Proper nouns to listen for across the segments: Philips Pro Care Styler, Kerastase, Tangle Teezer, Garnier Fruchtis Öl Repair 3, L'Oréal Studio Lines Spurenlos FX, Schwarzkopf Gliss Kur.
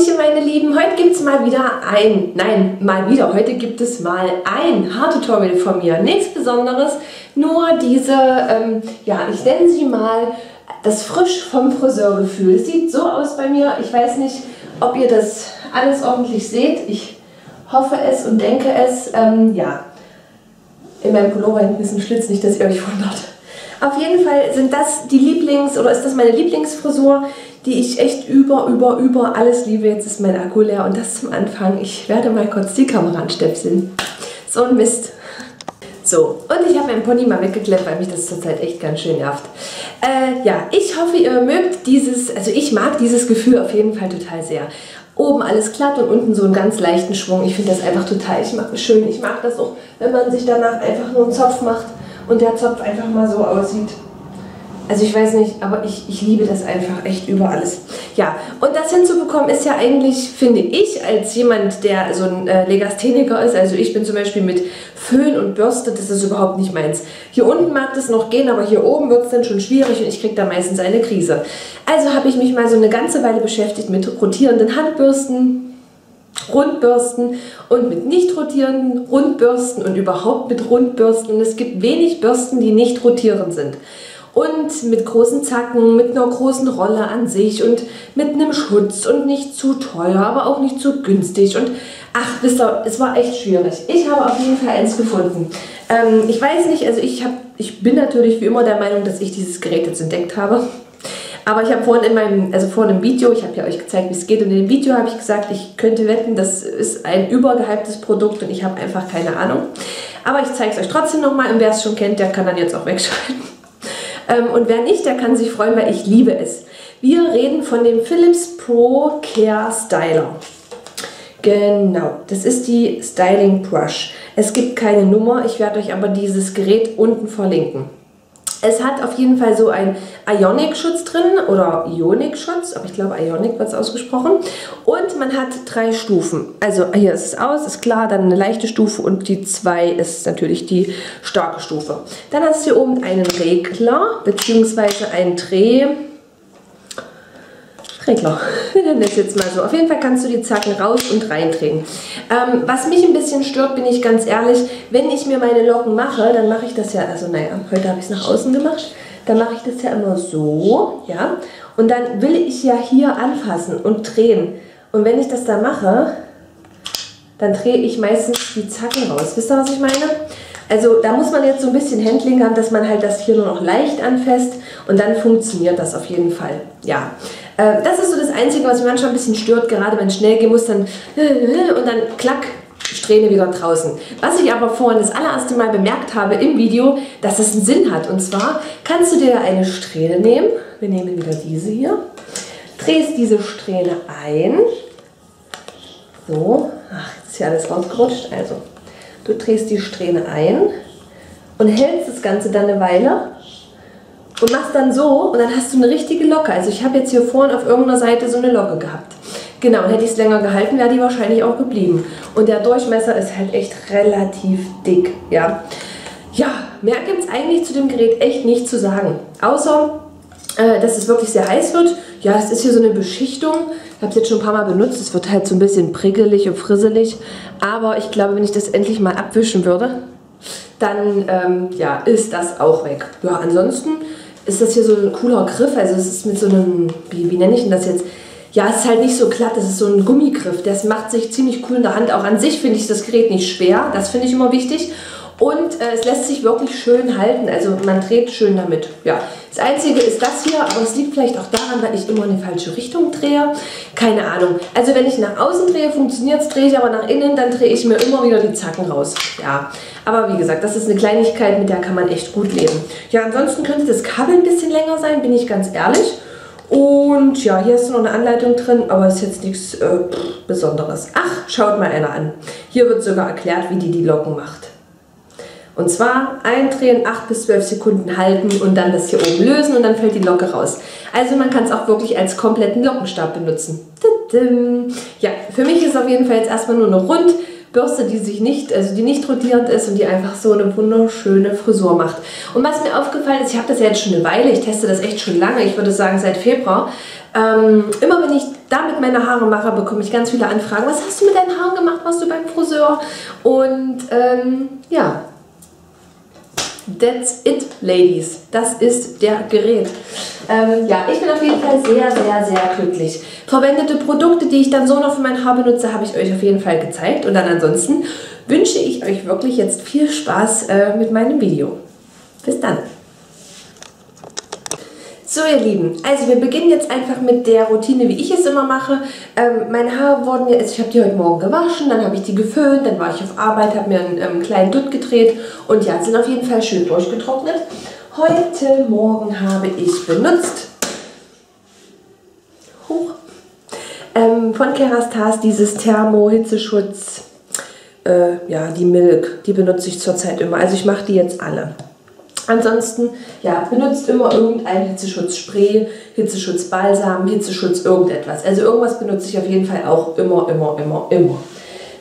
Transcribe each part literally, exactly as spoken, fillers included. Hallöchen meine Lieben, heute gibt es mal wieder ein, nein, mal wieder, heute gibt es mal ein Haartutorial von mir. Nichts Besonderes, nur diese, ähm, ja, ich nenne sie mal das frisch vom Friseurgefühl. Es sieht so aus bei mir, ich weiß nicht, ob ihr das alles ordentlich seht, ich hoffe es und denke es, ähm, ja, in meinem Pullover hinten ist ein Schlitz, nicht, dass ihr euch wundert. Auf jeden Fall sind das die Lieblings- oder ist das meine Lieblingsfrisur, die ich echt über, über, über alles liebe. Jetzt ist mein Akku leer und das zum Anfang. Ich werde mal kurz die Kamera anstöpseln. So ein Mist. So, und ich habe meinen Pony mal weggeklemmt, weil mich das zurzeit echt ganz schön nervt. Äh, ja, ich hoffe, ihr mögt dieses, also ich mag dieses Gefühl auf jeden Fall total sehr. Oben alles glatt und unten so einen ganz leichten Schwung. Ich finde das einfach total, ich mag, schön. Ich mag das auch, wenn man sich danach einfach nur einen Zopf macht. Und der Zopf einfach mal so aussieht. Also ich weiß nicht, aber ich, ich liebe das einfach echt über alles. Ja, und das hinzubekommen ist ja eigentlich, finde ich, als jemand, der so ein äh, Legastheniker ist, also ich bin zum Beispiel mit Föhn und Bürste, das ist überhaupt nicht meins. Hier unten mag das noch gehen, aber hier oben wird es dann schon schwierig und ich kriege da meistens eine Krise. Also habe ich mich mal so eine ganze Weile beschäftigt mit rotierenden Handbürsten, Rundbürsten und mit nicht rotierenden Rundbürsten und überhaupt mit Rundbürsten. Und es gibt wenig Bürsten, die nicht rotierend sind. Und mit großen Zacken, mit einer großen Rolle an sich und mit einem Schutz und nicht zu teuer, aber auch nicht zu günstig. Und ach, wisst ihr, es war echt schwierig. Ich habe auf jeden Fall eins gefunden. Ähm, ich weiß nicht, also ich, hab, ich bin natürlich wie immer der Meinung, dass ich dieses Gerät jetzt entdeckt habe. Aber ich habe vorhin in meinem, also vor einem Video, ich habe ja euch gezeigt, wie es geht, und in dem Video habe ich gesagt, ich könnte wetten, das ist ein übergehyptes Produkt und ich habe einfach keine Ahnung. Aber ich zeige es euch trotzdem nochmal, und wer es schon kennt, der kann dann jetzt auch wegschalten. Ähm, und wer nicht, der kann sich freuen, weil ich liebe es. Wir reden von dem Philips Pro Care Styler. Genau, das ist die Styling Brush. Es gibt keine Nummer, ich werde euch aber dieses Gerät unten verlinken. Es hat auf jeden Fall so einen Ionic-Schutz drin oder Ionic-Schutz, aber ich glaube Ionic wird es ausgesprochen. Und man hat drei Stufen. Also hier ist es aus, ist klar, dann eine leichte Stufe und die zwei ist natürlich die starke Stufe. Dann hast du hier oben einen Regler bzw. einen Dreh... Regler. Wir nennen das jetzt mal so. Auf jeden Fall kannst du die Zacken raus und reindrehen. Ähm, was mich ein bisschen stört, bin ich ganz ehrlich, wenn ich mir meine Locken mache, dann mache ich das ja, also naja, heute habe ich es nach außen gemacht, dann mache ich das ja immer so, ja, und dann will ich ja hier anfassen und drehen. Und wenn ich das da mache, dann drehe ich meistens die Zacken raus. Wisst ihr, was ich meine? Also da muss man jetzt so ein bisschen Handling haben, dass man halt das hier nur noch leicht anfasst und dann funktioniert das auf jeden Fall. Ja, äh, das ist so das Einzige, was mich manchmal ein bisschen stört, gerade wenn es schnell gehen muss, dann und dann klack, Strähne wieder draußen. Was ich aber vorhin das allererste Mal bemerkt habe im Video, dass es einen Sinn hat. Und zwar kannst du dir eine Strähne nehmen, wir nehmen wieder diese hier, drehst diese Strähne ein, so, ach, jetzt ist hier alles rausgerutscht, also... Du drehst die Strähne ein und hältst das Ganze dann eine Weile und machst dann so und dann hast du eine richtige Locke. Also ich habe jetzt hier vorne auf irgendeiner Seite so eine Locke gehabt. Genau, und hätte ich es länger gehalten, wäre die wahrscheinlich auch geblieben. Und der Durchmesser ist halt echt relativ dick, ja. Ja, mehr gibt es eigentlich zu dem Gerät echt nicht zu sagen. Außer, äh, dass es wirklich sehr heiß wird. Ja, es ist hier so eine Beschichtung. Ich habe es jetzt schon ein paar Mal benutzt. Es wird halt so ein bisschen prickelig und frisselig. Aber ich glaube, wenn ich das endlich mal abwischen würde, dann ähm, ja, ist das auch weg. Ja, ansonsten ist das hier so ein cooler Griff. Also es ist mit so einem, wie, wie nenne ich denn das jetzt? Ja, es ist halt nicht so glatt. Es ist so ein Gummigriff. Das macht sich ziemlich cool in der Hand. Auch an sich finde ich das Gerät nicht schwer. Das finde ich immer wichtig. Und äh, es lässt sich wirklich schön halten, also man dreht schön damit. Ja. Das Einzige ist das hier, aber es liegt vielleicht auch daran, weil ich immer in die falsche Richtung drehe. Keine Ahnung. Also wenn ich nach außen drehe, funktioniert es, drehe ich aber nach innen, dann drehe ich mir immer wieder die Zacken raus. Ja, aber wie gesagt, das ist eine Kleinigkeit, mit der kann man echt gut leben. Ja, ansonsten könnte das Kabel ein bisschen länger sein, bin ich ganz ehrlich. Und ja, hier ist noch eine Anleitung drin, aber ist jetzt nichts äh, Besonderes. Ach, schaut mal einer an. Hier wird sogar erklärt, wie die die Locken macht. Und zwar eindrehen, acht bis zwölf Sekunden halten und dann das hier oben lösen und dann fällt die Locke raus. Also man kann es auch wirklich als kompletten Lockenstab benutzen. Ja, für mich ist auf jeden Fall jetzt erstmal nur eine Rundbürste, die sich nicht, also die nicht rotierend ist und die einfach so eine wunderschöne Frisur macht. Und was mir aufgefallen ist, ich habe das ja jetzt schon eine Weile, ich teste das echt schon lange, ich würde sagen seit Februar, Ähm, immer wenn ich damit meine Haare mache, bekomme ich ganz viele Anfragen. Was hast du mit deinen Haaren gemacht? Warst du beim Friseur? Und ähm, ja, that's it, Ladies. Das ist der Gerät. Ähm, ja, ich bin auf jeden Fall sehr, sehr, sehr glücklich. Verwendete Produkte, die ich dann so noch für mein Haar benutze, habe ich euch auf jeden Fall gezeigt. Und dann ansonsten wünsche ich euch wirklich jetzt viel Spaß äh, mit meinem Video. Bis dann. So ihr Lieben, also wir beginnen jetzt einfach mit der Routine, wie ich es immer mache. Ähm, meine Haare wurden jetzt, ich habe die heute Morgen gewaschen, dann habe ich die geföhnt, dann war ich auf Arbeit, habe mir einen ähm, kleinen Dutt gedreht und ja, sind auf jeden Fall schön durchgetrocknet. Heute Morgen habe ich benutzt hoch, ähm, von Kerastase dieses Thermo-Hitzeschutz, äh, ja, die Milk, die benutze ich zurzeit immer, also ich mache die jetzt alle. Ansonsten, ja, benutzt immer irgendein Hitzeschutzspray, Hitzeschutzbalsam, Hitzeschutz irgendetwas. Also irgendwas benutze ich auf jeden Fall auch immer, immer, immer, immer.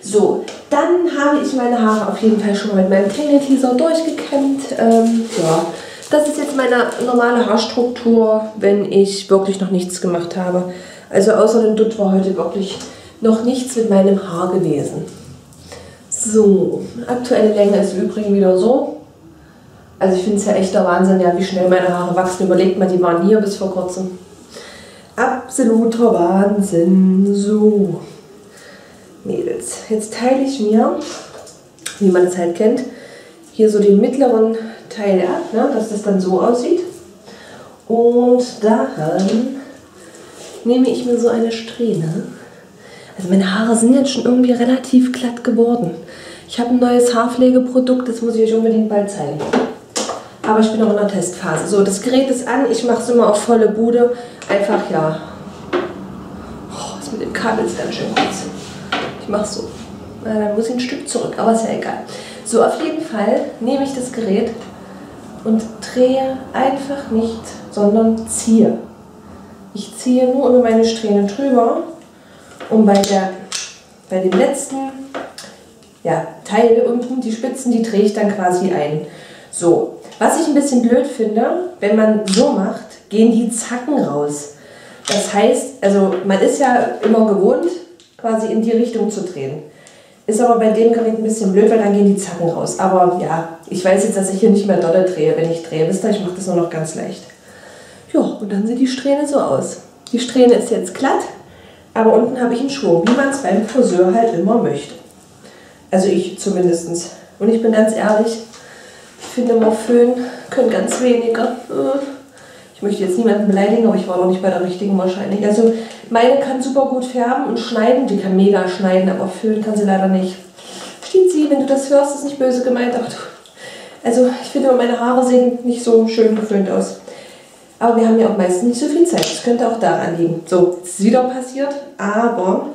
So, dann habe ich meine Haare auf jeden Fall schon mal mit meinem Tangle Teezer durchgekämmt. Ähm, ja, das ist jetzt meine normale Haarstruktur, wenn ich wirklich noch nichts gemacht habe. Also außer dem Dutt war heute wirklich noch nichts mit meinem Haar gewesen. So, aktuelle Länge ist im Übrigen wieder so. Also ich finde es ja echt der Wahnsinn, ja, wie schnell meine Haare wachsen. Überlegt mal, die waren hier bis vor kurzem. Absoluter Wahnsinn. So, Mädels, jetzt teile ich mir, wie man es halt kennt, hier so den mittleren Teil ab, ne, dass das dann so aussieht. Und daran nehme ich mir so eine Strähne. Also meine Haare sind jetzt schon irgendwie relativ glatt geworden. Ich habe ein neues Haarpflegeprodukt, das muss ich euch unbedingt bald zeigen. Aber ich bin noch in der Testphase. So, das Gerät ist an. Ich mache es immer auf volle Bude. Einfach, ja. Oh, das mit dem Kabel ist ganz schön kurz. Ich mache es so. Na, dann muss ich ein Stück zurück, aber ist ja egal. So, auf jeden Fall nehme ich das Gerät und drehe einfach nicht, sondern ziehe. Ich ziehe nur über meine Strähne drüber. Und bei, der, bei dem letzten, ja, Teil unten, die Spitzen, die drehe ich dann quasi ein. So. Was ich ein bisschen blöd finde, wenn man so macht, gehen die Zacken raus. Das heißt, also man ist ja immer gewohnt, quasi in die Richtung zu drehen. Ist aber bei dem Gerät ein bisschen blöd, weil dann gehen die Zacken raus. Aber ja, ich weiß jetzt, dass ich hier nicht mehr dolle drehe, wenn ich drehe. Wisst ihr, ich mache das nur noch ganz leicht. Ja, und dann sieht die Strähne so aus. Die Strähne ist jetzt glatt, aber unten habe ich einen Schwung, wie man es beim Friseur halt immer möchte. Also ich zumindest. Und ich bin ganz ehrlich, ich finde immer Föhn können ganz weniger. Ich möchte jetzt niemanden beleidigen, aber ich war noch nicht bei der richtigen wahrscheinlich. Also meine kann super gut färben und schneiden, die kann mega schneiden, aber Föhn kann sie leider nicht. Steht sie, wenn du das hörst, ist nicht böse gemeint. Ach, also ich finde, meine Haare sehen nicht so schön geföhnt aus. Aber wir haben ja auch meistens nicht so viel Zeit, das könnte auch daran liegen. So, es ist wieder passiert, aber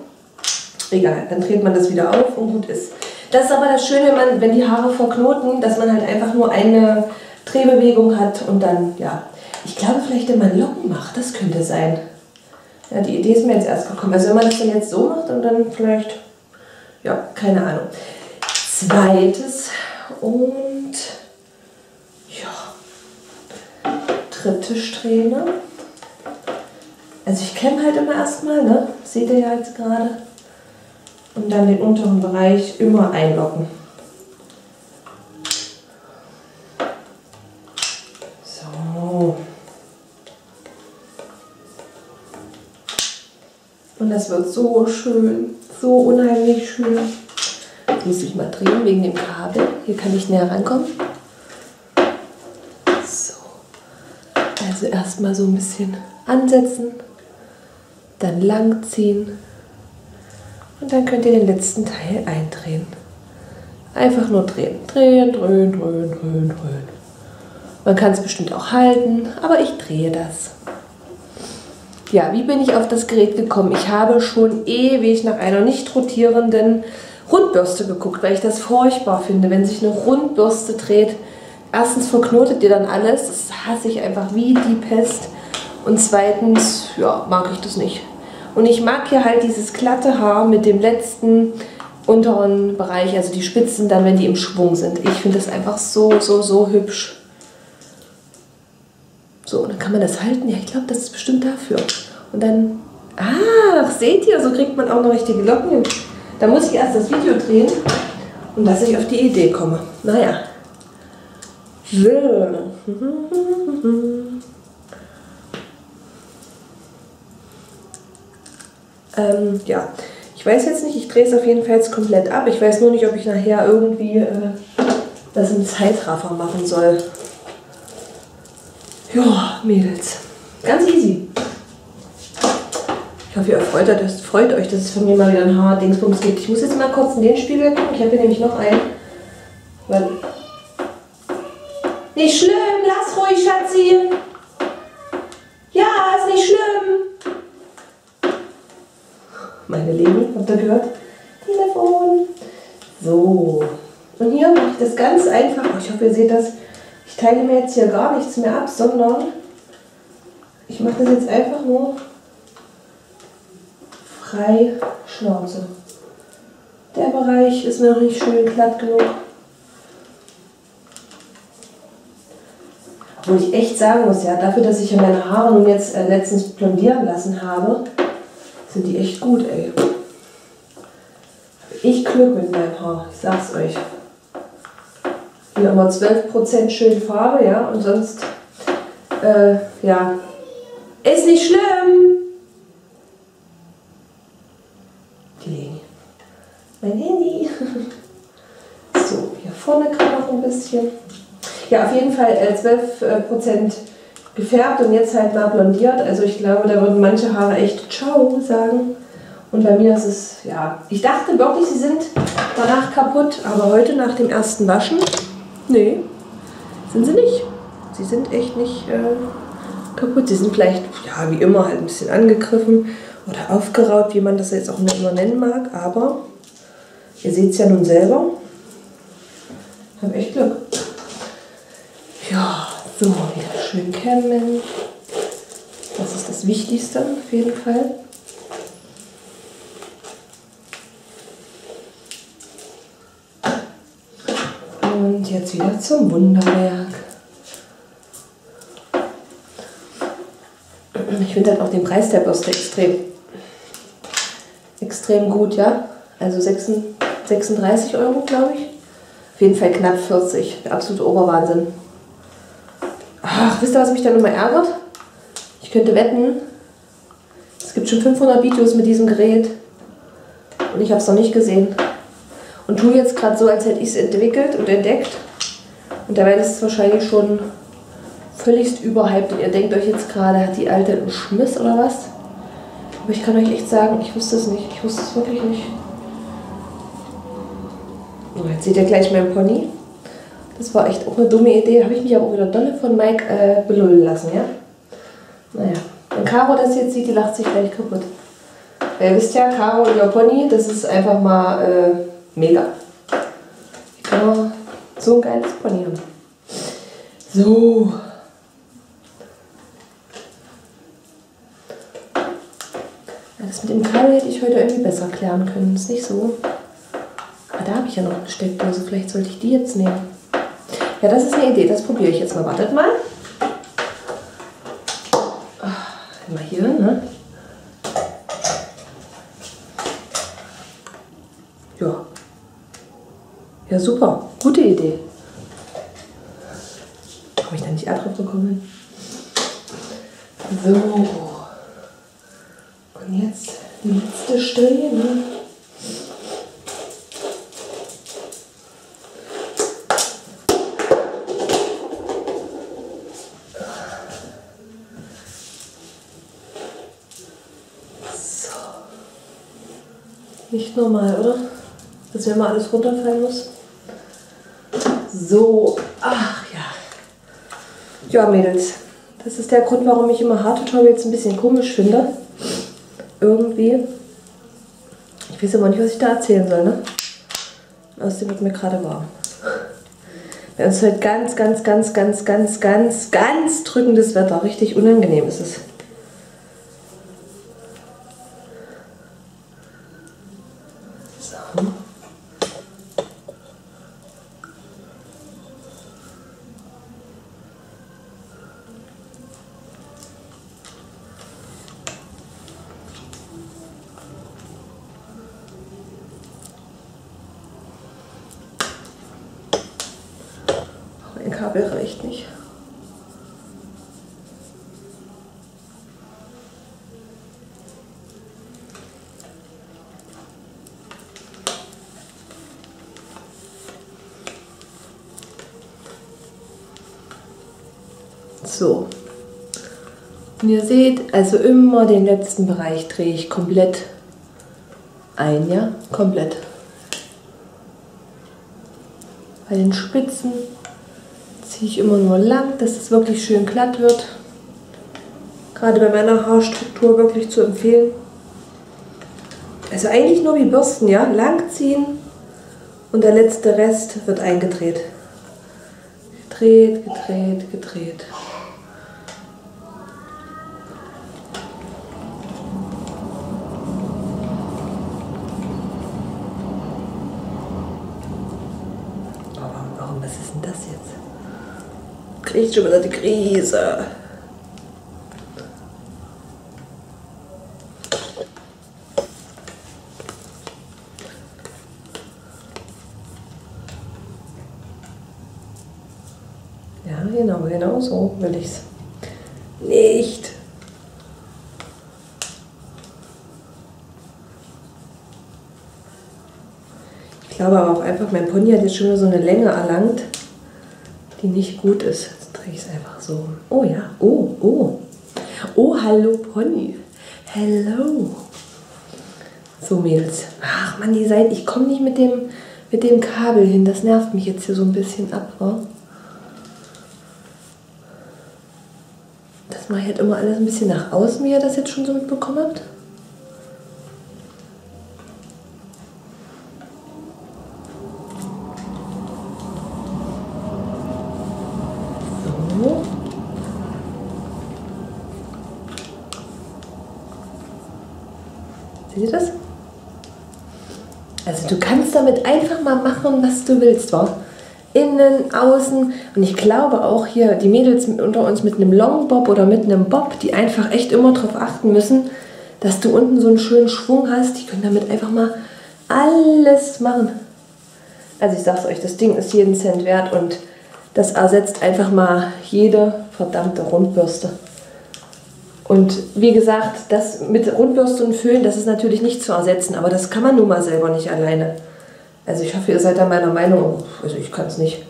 egal, dann dreht man das wieder auf und gut ist. Das ist aber das Schöne, wenn, man, wenn die Haare verknoten, dass man halt einfach nur eine Drehbewegung hat und dann, ja. Ich glaube vielleicht, wenn man Locken macht, das könnte sein. Ja, die Idee ist mir jetzt erst gekommen. Also wenn man das dann jetzt so macht und dann vielleicht, ja, keine Ahnung. Zweites und, ja, dritte Strähne. Also ich kämme halt immer erstmal, ne? Seht ihr ja jetzt gerade. Und dann den unteren Bereich immer einlocken. So. Und das wird so schön, so unheimlich schön. Jetzt muss ich mal drehen wegen dem Kabel. Hier kann ich näher rankommen. So. Also erstmal so ein bisschen ansetzen, dann lang ziehen. Und dann könnt ihr den letzten Teil eindrehen. Einfach nur drehen. Drehen, drehen, drehen, drehen, drehen. Man kann es bestimmt auch halten, aber ich drehe das. Ja, wie bin ich auf das Gerät gekommen? Ich habe schon ewig nach einer nicht rotierenden Rundbürste geguckt, weil ich das furchtbar finde, wenn sich eine Rundbürste dreht. Erstens verknotet ihr dann alles, das hasse ich einfach wie die Pest. Und zweitens, ja, mag ich das nicht. Und ich mag hier halt dieses glatte Haar mit dem letzten unteren Bereich, also die Spitzen dann, wenn die im Schwung sind. Ich finde das einfach so, so, so hübsch. So, und dann kann man das halten. Ja, ich glaube, das ist bestimmt dafür. Und dann, ach, seht ihr, so kriegt man auch noch richtige Locken hin. Da muss ich erst das Video drehen und dass ich auf die Idee komme. Naja. So. Ähm, ja. Ich weiß jetzt nicht, ich drehe es auf jeden Fall jetzt komplett ab. Ich weiß nur nicht, ob ich nachher irgendwie äh, das in Zeitraffer machen soll. Ja, Mädels. Ganz easy. Ich hoffe, ihr freut, das, freut euch, dass es von mir mal wieder ein Haar-Dingsbums gibt. Ich muss jetzt mal kurz in den Spiegel gucken. Ich habe hier nämlich noch einen. Weil nicht schlimm, lass ruhig, Schatzi. Ja, ist nicht schlimm. Meine Lieben, habt ihr gehört? Telefon. So. Und hier mache ich das ganz einfach. Ich hoffe, ihr seht das. Ich teile mir jetzt hier gar nichts mehr ab, sondern ich mache das jetzt einfach nur frei Schnauze. Der Bereich ist noch nicht schön glatt genug. Wo ich echt sagen muss, ja, dafür, dass ich ja meine Haare nun jetzt äh, letztens blondieren lassen habe, sind die echt gut, ey. Ich Glück mit meinem Haar, ich sag's euch. Hier immer zwölf Prozent schön Farbe, ja, und sonst, äh, ja, ist nicht schlimm. Die Leni. Mein Handy. So, hier vorne kann noch ein bisschen. Ja, auf jeden Fall zwölf Prozent gefärbt und jetzt halt mal blondiert. Also ich glaube, da würden manche Haare echt ciao sagen. Und bei mir ist es, ja, ich dachte wirklich, sie sind danach kaputt. Aber heute nach dem ersten Waschen, nee, sind sie nicht. Sie sind echt nicht äh, kaputt. Sie sind vielleicht, ja, wie immer halt ein bisschen angegriffen oder aufgeraubt, wie man das jetzt auch nicht immer nennen mag. Aber ihr seht es ja nun selber. Ich habe echt Glück. Ja, so, wieder schön kämmen. Das ist das Wichtigste auf jeden Fall. Und jetzt wieder zum Wunderwerk. Ich finde halt auch den Preis der Bürste extrem, extrem gut, ja. Also sechsunddreißig Euro, glaube ich. Auf jeden Fall knapp vierzig. Der absolute Oberwahnsinn. Ach, wisst ihr, was mich da nochmal ärgert? Ich könnte wetten, es gibt schon fünfhundert Videos mit diesem Gerät und ich habe es noch nicht gesehen. Und tue jetzt gerade so, als hätte ich es entwickelt und entdeckt. Und dabei ist es wahrscheinlich schon völligst überhyped. Und ihr denkt euch jetzt gerade, hat die Alte einen Schmiss oder was? Aber ich kann euch echt sagen, ich wusste es nicht. Ich wusste es wirklich nicht. So, jetzt seht ihr gleich meinen Pony. Das war echt auch eine dumme Idee, habe ich mich aber auch wieder dolle von Mike äh, belullen lassen, ja? Naja, wenn Caro das jetzt sieht, die lacht sich gleich kaputt. Ihr wisst ja, Caro und ihr Pony, das ist einfach mal äh, mega. Ich kann auch so ein geiles Pony haben. So. Das mit dem Kabel hätte ich heute irgendwie besser klären können, ist nicht so. Aber da habe ich ja noch eine Steckdose, vielleicht sollte ich die jetzt nehmen. Ja, das ist eine Idee, das probiere ich jetzt mal. Wartet mal. Ach, immer hier, ne? Ja. Ja, super. Gute Idee. Habe ich da nicht Erdreif bekommen? So. Und jetzt die letzte Stelle, ne? Nicht normal, oder? Dass mir mal alles runterfallen muss. So, ach ja. Ja, Mädels, das ist der Grund, warum ich immer Haartutorials ein bisschen komisch finde. Irgendwie. Ich weiß immer nicht, was ich da erzählen soll, ne? Außerdem wird mir gerade warm. Bei uns ist heute ganz, ganz, ganz, ganz, ganz, ganz, ganz drückendes Wetter. Richtig unangenehm ist es. Kabel reicht nicht. So, und ihr seht, also immer den letzten Bereich drehe ich komplett ein, ja, komplett. Bei den Spitzen ziehe ich immer nur lang, dass es wirklich schön glatt wird. Gerade bei meiner Haarstruktur wirklich zu empfehlen. Also eigentlich nur wie Bürsten, ja, lang ziehen und der letzte Rest wird eingedreht. Gedreht, gedreht, gedreht. Kriegt schon wieder die Krise. Ja, genau, genau so will ich's. Nicht. Ich glaube aber auch einfach, mein Pony hat jetzt schon wieder so eine Länge erlangt, die nicht gut ist. Ich es einfach so. Oh ja, oh, oh. Oh, hallo Pony. Hello. So Mädels. Ach man, die Seite, ich komme nicht mit dem, mit dem Kabel hin. Das nervt mich jetzt hier so ein bisschen ab. Wa? Das mache ich halt immer alles ein bisschen nach außen, wie ihr das jetzt schon so mitbekommen habt. Seht ihr das? Also du kannst damit einfach mal machen, was du willst, wa? Innen, außen und ich glaube auch hier die Mädels unter uns mit einem Longbob oder mit einem Bob, die einfach echt immer darauf achten müssen, dass du unten so einen schönen Schwung hast, die können damit einfach mal alles machen. Also ich sag's euch, das Ding ist jeden Cent wert und das ersetzt einfach mal jede verdammte Rundbürste. Und wie gesagt, das mit Rundbürste und Föhn, das ist natürlich nicht zu ersetzen, aber das kann man nun mal selber nicht alleine. Also ich hoffe, ihr seid da meiner Meinung, also ich kann es nicht.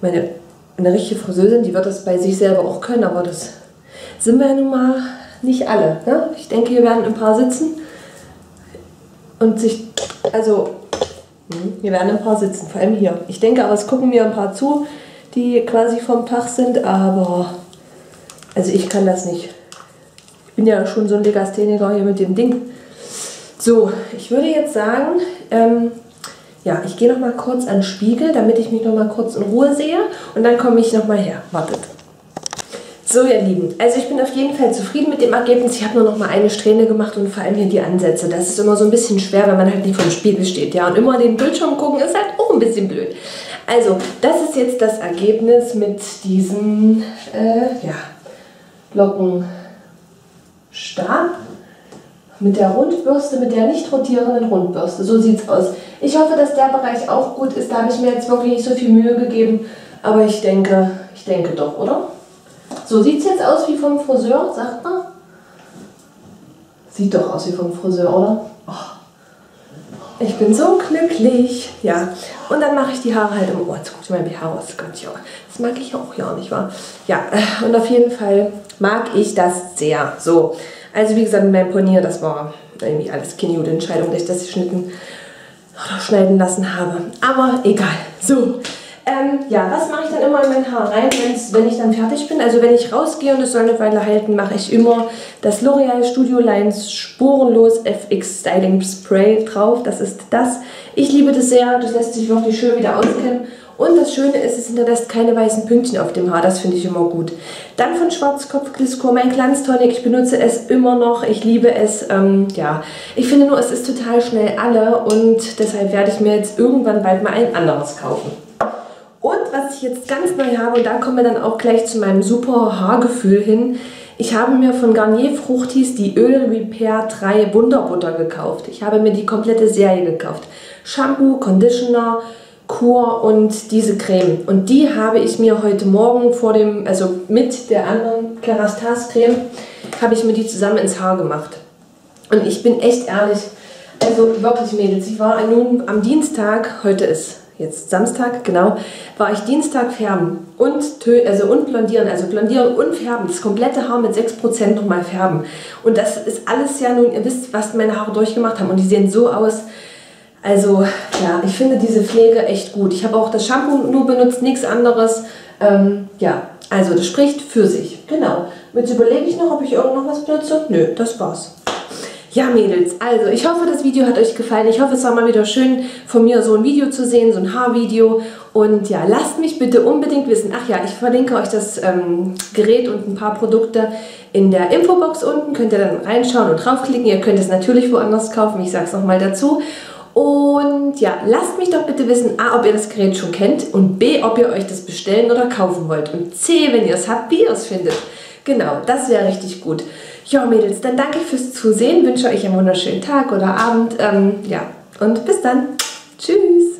Meine, eine richtige Friseurin, die wird das bei sich selber auch können, aber das sind wir ja nun mal nicht alle. Ne? Ich denke, hier werden ein paar sitzen und sich, also, hier werden ein paar sitzen, vor allem hier. Ich denke, aber es gucken mir ein paar zu, die quasi vom Fach sind, aber, also ich kann das nicht. Ich bin ja schon so ein Legastheniker hier mit dem Ding. So, ich würde jetzt sagen, ähm, ja, ich gehe noch mal kurz an den Spiegel, damit ich mich noch mal kurz in Ruhe sehe. Und dann komme ich noch mal her. Wartet. So, ihr Lieben, also ich bin auf jeden Fall zufrieden mit dem Ergebnis. Ich habe nur noch mal eine Strähne gemacht und vor allem hier die Ansätze. Das ist immer so ein bisschen schwer, wenn man halt nicht vor dem Spiegel steht. Ja, und immer den Bildschirm gucken ist halt auch ein bisschen blöd. Also, das ist jetzt das Ergebnis mit diesen, äh, ja, Locken. Stab mit der Rundbürste, mit der nicht rotierenden Rundbürste. So sieht es aus. Ich hoffe, dass der Bereich auch gut ist. Da habe ich mir jetzt wirklich nicht so viel Mühe gegeben. Aber ich denke, ich denke doch, oder? So sieht es jetzt aus wie vom Friseur, sagt man. Sieht doch aus wie vom Friseur, oder? Oh, ich bin so glücklich. Ja, und dann mache ich die Haare halt im Ohr. Jetzt guckt ihr mal die Haare aus. Das mag ich auch ja nicht wahr? Ja, und auf jeden Fall mag ich das sehr. So, also wie gesagt, mein Pony, das war irgendwie alles keine gute Entscheidung, dass ich das geschnitten oder schneiden lassen habe. Aber egal. So, ähm, ja, was mache ich dann immer in mein Haar rein, wenn's, wenn ich dann fertig bin? Also wenn ich rausgehe und es soll eine Weile halten, mache ich immer das L'Oréal Studio Lines Spurenlos F X Styling Spray drauf. Das ist das. Ich liebe das sehr. Das lässt sich wirklich schön wieder auskennen. Und das Schöne ist, es hinterlässt keine weißen Pünktchen auf dem Haar. Das finde ich immer gut. Dann von Schwarzkopf Gliss Kur, mein Glanztonic. Ich benutze es immer noch. Ich liebe es. Ähm, ja, ich finde nur, es ist total schnell alle. Und deshalb werde ich mir jetzt irgendwann bald mal ein anderes kaufen. Und was ich jetzt ganz neu habe, und da kommen wir dann auch gleich zu meinem super Haargefühl hin. Ich habe mir von Garnier Fruchtis die Öl Repair drei Wunderbutter gekauft. Ich habe mir die komplette Serie gekauft. Shampoo, Conditioner, Kur und diese Creme. Und die habe ich mir heute Morgen vor dem, also mit der anderen Kerastase Creme, habe ich mir die zusammen ins Haar gemacht. Und ich bin echt ehrlich, also wirklich Mädels, ich war nun am Dienstag, heute ist jetzt Samstag, genau, war ich Dienstag färben und, also und blondieren, also blondieren und färben, das komplette Haar mit sechs Prozent nochmal färben. Und das ist alles ja nun, ihr wisst, was meine Haare durchgemacht haben und die sehen so aus. Also ja, ich finde diese Pflege echt gut. Ich habe auch das Shampoo nur benutzt, nichts anderes. Ähm, ja, also das spricht für sich, genau. Jetzt überlege ich noch, ob ich irgend noch was benutze. Nö, das war's. Ja Mädels, also ich hoffe, das Video hat euch gefallen. Ich hoffe, es war mal wieder schön, von mir so ein Video zu sehen, so ein Haarvideo. Und ja, lasst mich bitte unbedingt wissen. Ach ja, ich verlinke euch das ähm, Gerät und ein paar Produkte in der Infobox unten. Könnt ihr dann reinschauen und draufklicken. Ihr könnt es natürlich woanders kaufen, ich sage es nochmal dazu. Und ja, lasst mich doch bitte wissen, A, ob ihr das Gerät schon kennt und B, ob ihr euch das bestellen oder kaufen wollt. Und C, wenn ihr es habt, wie ihr es findet. Genau, das wäre richtig gut. Ja, Mädels, dann danke ich fürs Zusehen, wünsche euch einen wunderschönen Tag oder Abend. Ähm, ja, und bis dann. Tschüss.